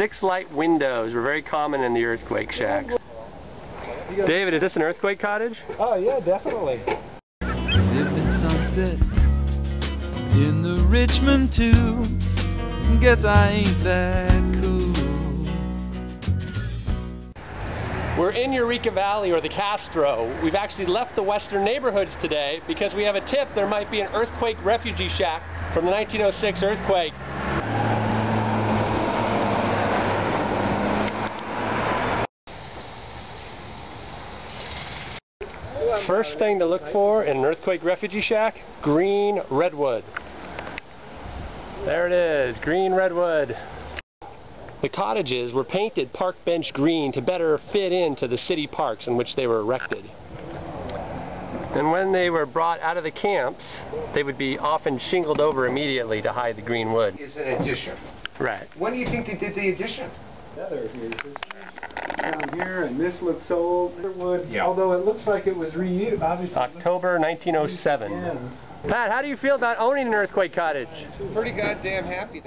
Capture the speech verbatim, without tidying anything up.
Six light windows were very common in the earthquake shacks. David, is this an earthquake cottage? Oh yeah, definitely. If it's sunset in the Richmond too, guess I ain't that cool. We're in Eureka Valley, or the Castro. We've actually left the western neighborhoods today because we have a tip there might be an earthquake refugee shack from the nineteen oh six earthquake. First thing to look for in an earthquake refugee shack, green redwood. There it is, green redwood. The cottages were painted park bench green to better fit into the city parks in which they were erected. And when they were brought out of the camps, they would be often shingled over immediately to hide the green wood. It's an addition. Right. When do you think they did the addition? Down here, and this looks old. Yep. Although it looks like it was reused. Obviously, October nineteen oh seven. Yeah. Pat, how do you feel about owning an earthquake cottage? Pretty goddamn happy.